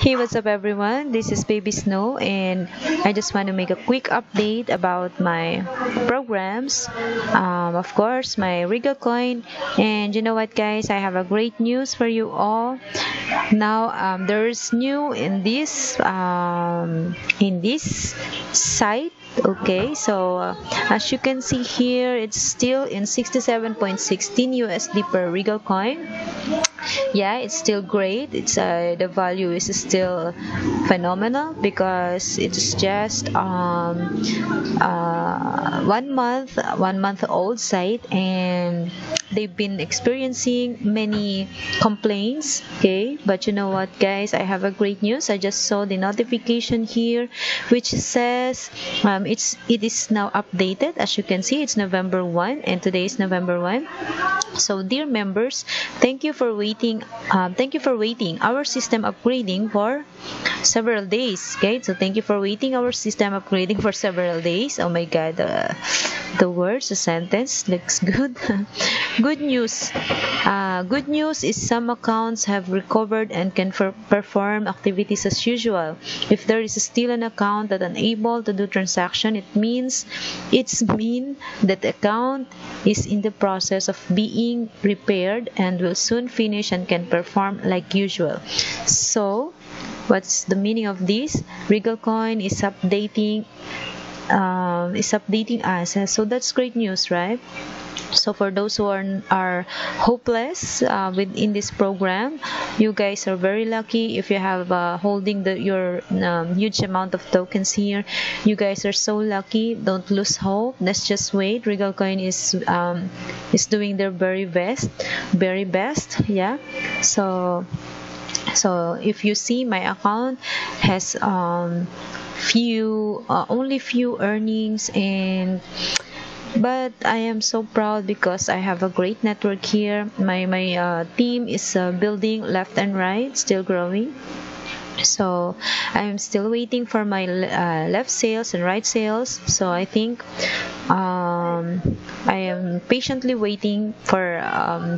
Hey, what's up everyone, this is Baby Snow and I just want to make a quick update about my programs, of course my Regal Coin. And you know what guys, I have a great news for you all. Now there's new in this site. Okay, so as you can see here, it's still in 67.16 USD per Regal Coin. Yeah, it's still great. It's the value is still phenomenal because it's just 1 month old site, and they've been experiencing many complaints. Okay, but you know what guys, I have a great news. I just saw the notification here which says it is now updated. As you can see, it's November 1 and today is November 1. So dear members, thank you for waiting. Our system upgrading for several days. Okay, so thank you for waiting. Our system upgrading for several days. Oh my god, the words, the sentence looks good. Good news. Good news is some accounts have recovered and can perform activities as usual. If there is still an account that unable to do transaction, it means that the account is in the process of being repaired and will soon finish and can perform like usual. So, what's the meaning of this? Regal Coin is updating. Us, so that's great news, right? So for those who are hopeless within this program, you guys are very lucky. If you have holding your huge amount of tokens here, you guys are so lucky. Don't lose hope. Let's just wait. Regal Coin is doing their very best. Yeah. So if you see, my account has only few earnings, and but I am so proud because I have a great network here. My team is building left and right, still growing. So I'm still waiting for my left sales and right sales. So I think I am patiently waiting for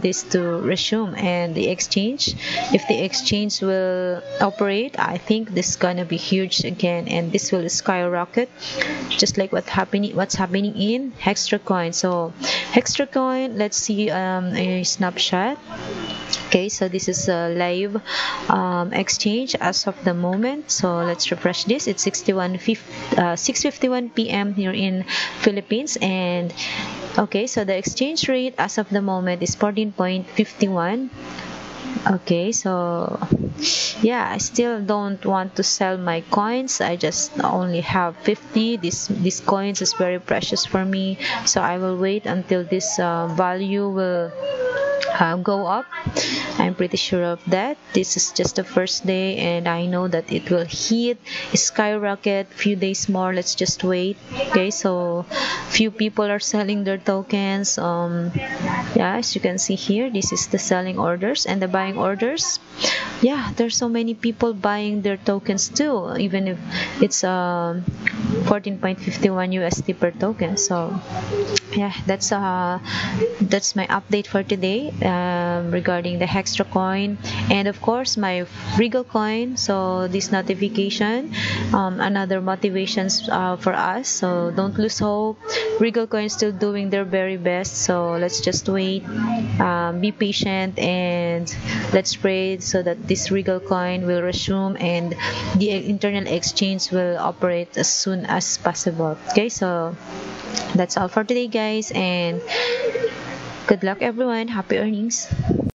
this to resume, and the exchange, if the exchange will operate, I think this is gonna be huge again, and this will skyrocket just like what's happening in HextraCoin. So HextraCoin, let's see a snapshot. Okay, so this is a live exchange as of the moment. So let's refresh this. It's 6:51 p.m. here in Philippines, and okay, so the exchange rate as of the moment is 14.51. okay, so yeah, I still don't want to sell my coins. I just only have 50. These coins is very precious for me, so I will wait until this value will go up. I'm pretty sure of that. This is just the first day, and I know that it will hit skyrocket few days more. Let's just wait. Okay, so few people are selling their tokens. Yeah, as you can see here, this is the selling orders and the buying orders. Yeah, there's so many people buying their tokens too, even if it's 14.51 USD per token. So yeah, that's my update for today regarding the HextraCoin and of course my Regal Coin. So this notification, another motivations for us. So don't lose hope. Regal Coin still doing their very best. So let's just wait, be patient, and let's pray so that this Regal Coin will resume and the internal exchange will operate as soon as possible. Okay, so that's all for today guys, and good luck everyone. Happy earnings.